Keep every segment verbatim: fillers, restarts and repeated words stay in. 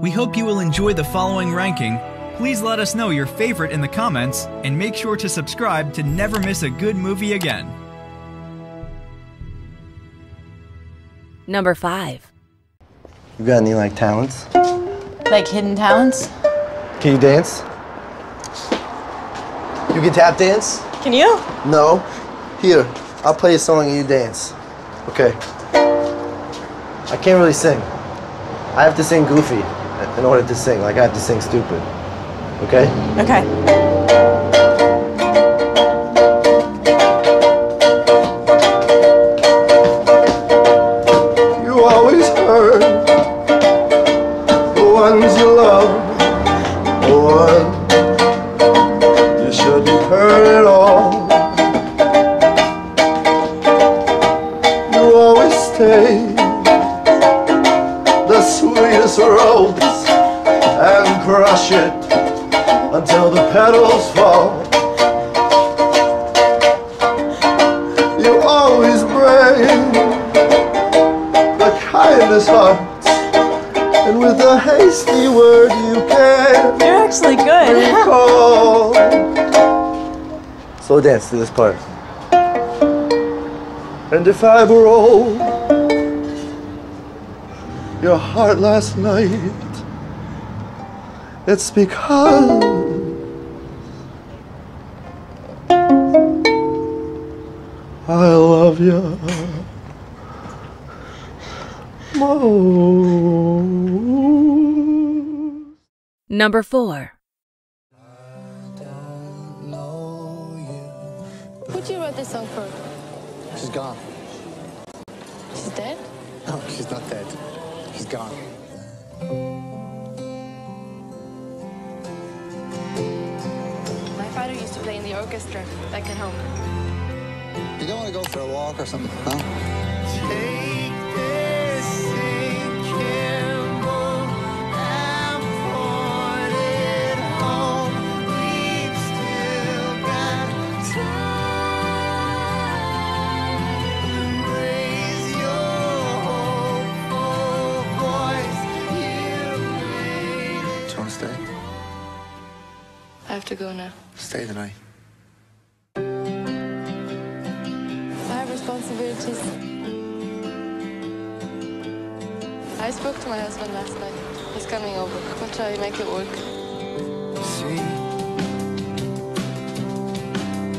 We hope you will enjoy the following ranking. Please let us know your favorite in the comments and make sure to subscribe to never miss a good movie again. Number five. You got any like talents? Like hidden talents? Can you dance? You can tap dance? Can you? No. Here, I'll play a song and you dance. Okay. I can't really sing. I have to sing goofy in order to sing. Like I have to sing stupid. Okay? Okay. You always hurt the ones you love, the one you shouldn't hurt at all. You always stay the sweetest rose and crush it until the petals fall. You always bring the kindest heart, and with a hasty word you can. You're actually good. Recall. Slow dance to this part. And if I were old, your heart last night, it's because I love you most. Number four. I don't know you. Who'd you write this song for? She's gone. She's dead? No, she's not dead. She's gone. My father used to play in the orchestra back at home. You don't want to go for a walk or something, huh? Take this and put it home. We've still got time. Raise your hopeful voice. Do you want to stay? I have to go now. Stay the night. I have responsibilities. I spoke to my husband last night. He's coming over. We'll try to make it work. See?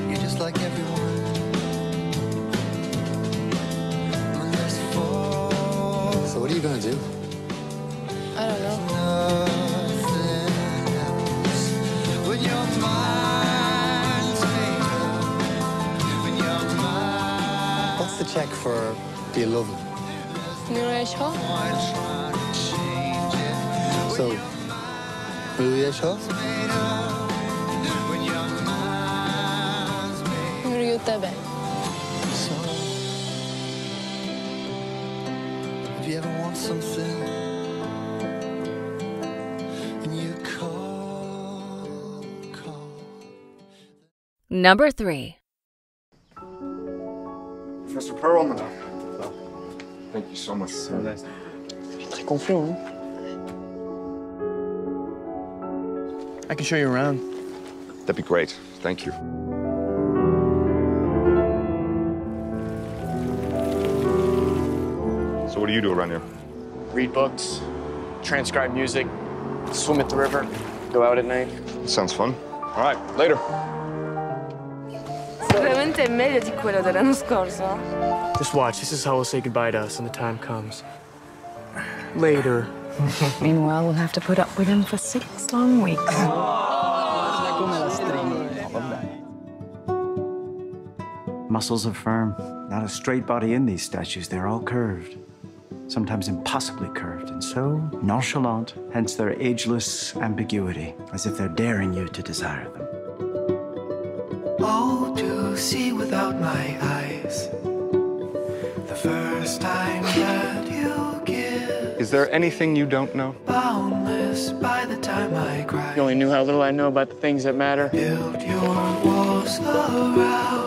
You're just like everyone. So what are you gonna do? I don't know. What's the check for the love? Nureshho. So, Nureshho? Nureyutabe. So, if you ever want something. Number three. Professor Pearl, madame. Well, thank you so much. So nice. You're very confident, huh? I can show you around. That'd be great. Thank you. So what do you do around here? Read books, transcribe music, swim at the river, go out at night. Sounds fun. All right, later. Just watch. This is how we'll say goodbye to us when the time comes. Later. Meanwhile, we'll have to put up with him for six long weeks. Muscles are firm. Not a straight body in these statues. They're all curved. Sometimes impossibly curved, and so nonchalant, hence their ageless ambiguity, as if they're daring you to desire them. Oh, to see without my eyes, the first time that you give. Is there anything you don't know? Boundless by the time I cry. You only knew how little I know about the things that matter. Build your walls around.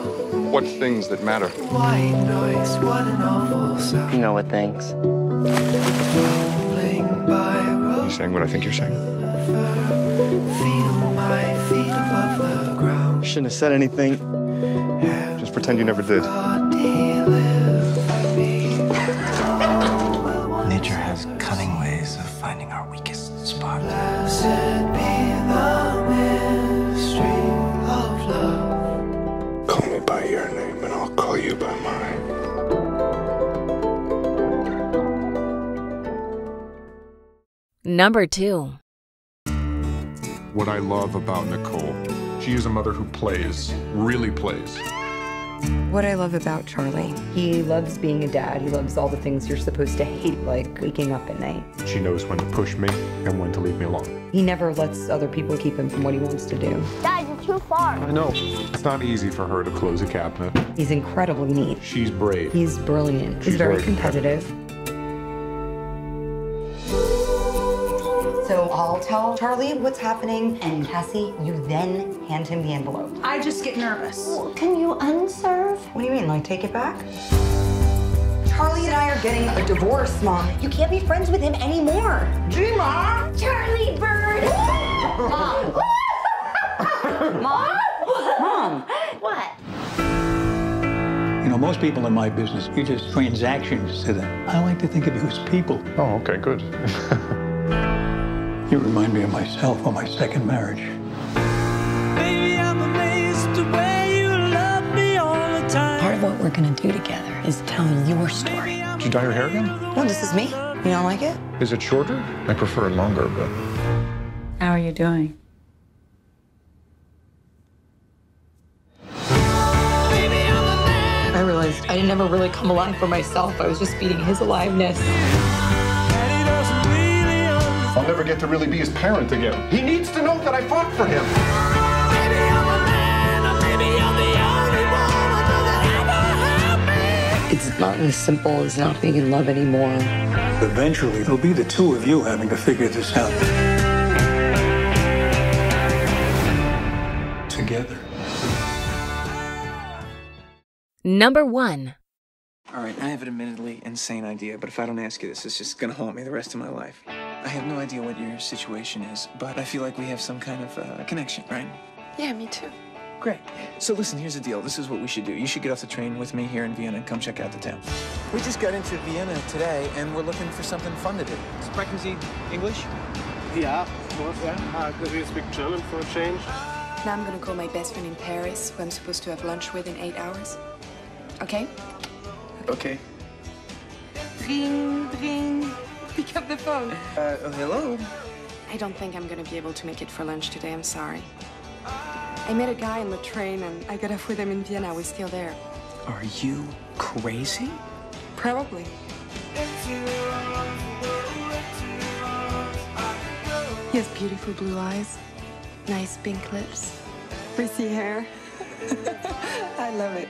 What things that matter? White noise, what an awful sound. You know what things. Rolling by road. You saying what I think you're saying. Feel my feet above the ground. Shouldn't have said anything. Just pretend you never did. Nature has cunning ways of finding our weakest spot. Call me by your name and I'll call you by mine. Number two. What I love about Nicole, she is a mother who plays, really plays. What I love about Charlie, he loves being a dad. He loves all the things you're supposed to hate, like waking up at night. She knows when to push me and when to leave me alone. He never lets other people keep him from what he wants to do. Dad, you're too far. I know. It's not easy for her to close a cabinet. He's incredibly neat. She's brave. He's brilliant. She's He's very, very competitive. competitive. So I'll tell Charlie what's happening, and Cassie, you then hand him the envelope. I just get nervous. Well, can you unserve? What do you mean, like take it back? Charlie and I are getting a divorce, Mom. You can't be friends with him anymore. Gee, Mom. Charlie Bird. Mom. Mom? Mom. What? You know, most people in my business, you're just transactions to them. I like to think of you as people. Oh, okay, good. You remind me of myself on my second marriage. Baby, I'm amazed the way you love me all the time. Part of what we're gonna do together is tell your story. Did you dye your hair again? No, this is me. You don't like it? Is it shorter? I prefer it longer, but... How are you doing? I realized I didn't ever really come alive for myself. I was just feeding his aliveness. I'll never get to really be his parent again. He needs to know that I fought for him. Maybe I'm a man, or maybe I'm the only woman that ever had me. It's not as simple as not being in love anymore. Eventually, it'll be the two of you having to figure this out. Together. Number one. All right, I have an admittedly insane idea, but if I don't ask you this, it's just gonna haunt me the rest of my life. I have no idea what your situation is, but I feel like we have some kind of uh, connection, right? Yeah, me too. Great. So listen, here's the deal. This is what we should do. You should get off the train with me here in Vienna and come check out the town. We just got into Vienna today, and we're looking for something fun to do. Sprechen Sie English? Yeah, of course, yeah. Because we speak German for a change. Now I'm going to call my best friend in Paris, who I'm supposed to have lunch with in eight hours. Okay? Okay. Ring, ring. Pick up the phone. Uh, oh, hello? I don't think I'm gonna be able to make it for lunch today, I'm sorry. I met a guy on the train and I got off with him in Vienna. We're still there. Are you crazy? Probably. He has beautiful blue eyes, nice pink lips, frizzy hair. I love it.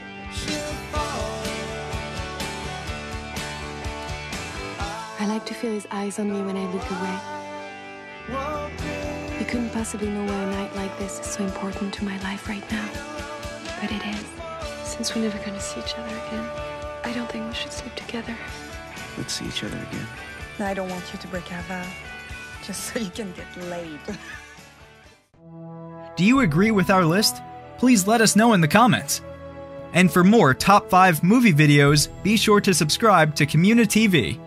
I like to feel his eyes on me when I look away. You couldn't possibly know why a night like this is so important to my life right now. But it is. Since we're never going to see each other again, I don't think we should sleep together. Let's see each other again. No, I don't want you to break our vow. Just so you can get laid. Do you agree with our list? Please let us know in the comments. And for more top five movie videos, be sure to subscribe to Community T V.